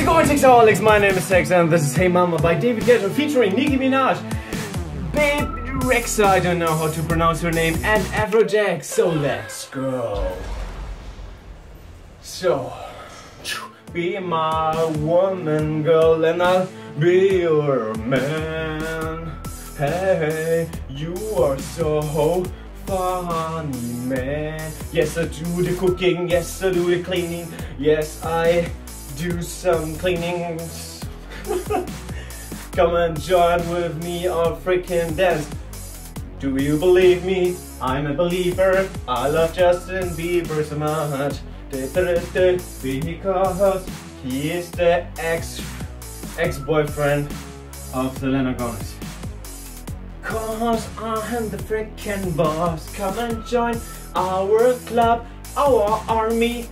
How's it going, Texaholics? My name is Tex and this is Hey Mama by David Guetta featuring Nicki Minaj, Babe Rexa, I don't know how to pronounce her name, and Afrojack. So let's go. So, be my woman, girl, and I'll be your man. Hey, you are so funny, man. Yes, I do the cooking, yes, I do the cleaning, yes, I do some cleaning. Come and join with me on freaking dance. Do you believe me? I'm a believer. I love Justin Bieber so much because he is the ex-boyfriend of Selena Gomez. Cause I'm the freaking boss. Come and join our club, our army,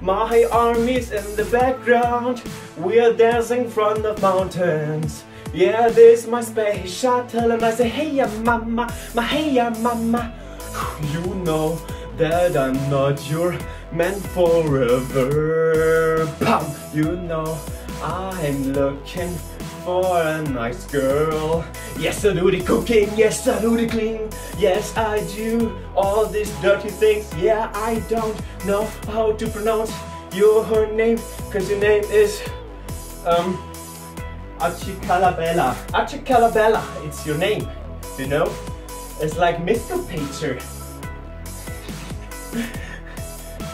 My army's in the background. We're dancing from the mountains. Yeah, this is my space shuttle, and I say, hey ya mama, hey ya mama. You know that I'm not your man forever. Pam, you know I'm looking for a nice girl. Yes, I do the cooking. Yes, I do the cleaning. Yes, I do all these dirty things. Yeah, I don't know how to pronounce her name, because your name is Archie Calabella. Archie Calabella, it's your name, you know? It's like Mr. Pager.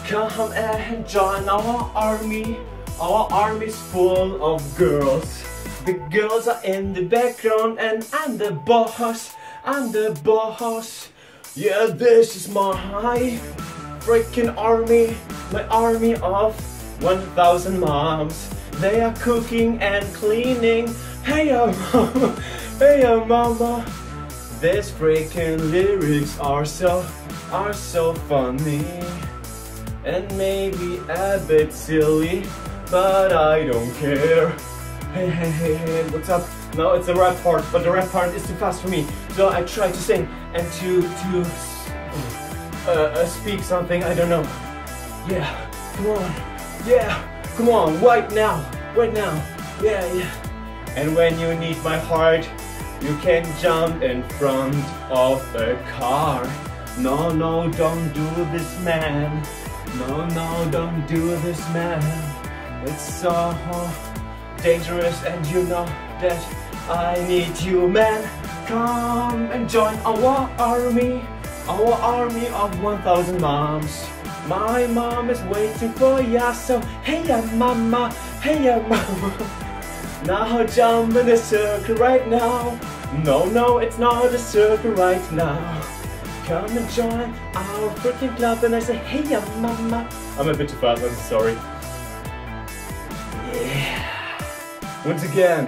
Come and join our army. Our army's full of girls. The girls are in the background and I'm the boss, Yeah, this is my freaking army, my army of 1,000 moms. They are cooking and cleaning. Hey ya mama, These freaking lyrics are so funny. And maybe a bit silly, but I don't care. Hey, what's up? No, it's the rap part, but the rap part is too fast for me. So I try to sing and to speak something, I don't know. Yeah, come on. Yeah, come on, right now. Yeah. And when you need my heart, you can jump in front of a car. No, don't do this, man. No, don't do this, man. It's so dangerous, and you know that I need you, man. Come and join our army of 1,000 moms. My mom is waiting for ya, so hey ya mama, Now jump in the circle right now. No, it's not a circle right now. Come and join our freaking club, and I say hey ya mama. I'm a bit too fast, I'm sorry. Once again,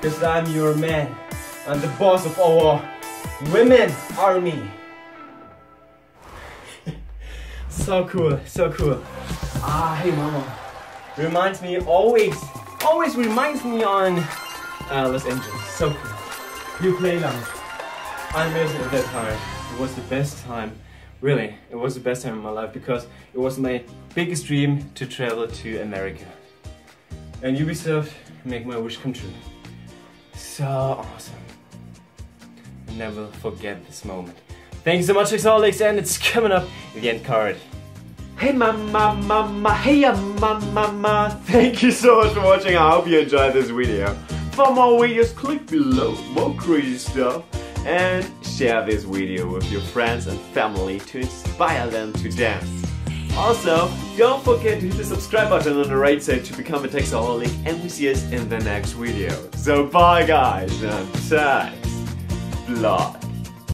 because I'm your man, I'm the boss of our women army. So cool. Hey Mama. Reminds me, always reminds me on Alice Engine. So cool. You play long. I miss it at that time. It was the best time. Really, it was the best time in my life because it was my biggest dream to travel to America. And Ubisoft make my wish come true. So awesome. I'll never forget this moment. Thank you so much, Texaholics, and it's coming up in the end card. Hey mama, hey mama. Thank you so much for watching. I hope you enjoyed this video. For more videos, click below, more crazy stuff, and share this video with your friends and family to inspire them to dance. Also, don't forget to hit the subscribe button on the right side to become a Texaholic, and we see us in the next video. So bye guys, and TexBlock.